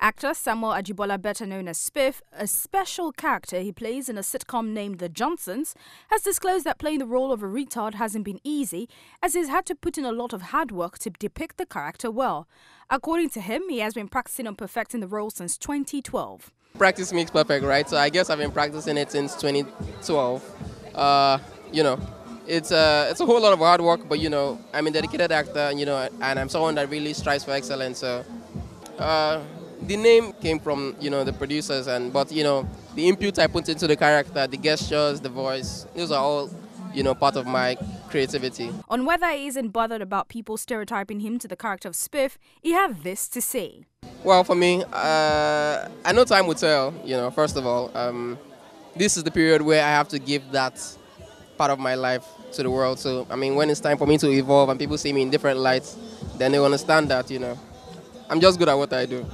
Actor Samuel Ajibola, better known as Spiff, a special character he plays in a sitcom named The Johnsons, has disclosed that playing the role of a retard hasn't been easy, as he's had to put in a lot of hard work to depict the character well. According to him, he has been practicing on perfecting the role since 2012. Practice makes perfect, right? So I guess I've been practicing it since 2012. It's a whole lot of hard work, but I'm a dedicated actor, and I'm someone that really strives for excellence. So the name came from the producers, but the input I put into the character, the gestures, the voice, those are all part of my creativity. On whether he isn't bothered about people stereotyping him to the character of Spiff, he had this to say. Well, for me, I know time will tell. First of all, this is the period where I have to give that part of my life to the world. So when it's time for me to evolve and people see me in different lights, then they understand that I'm just good at what I do.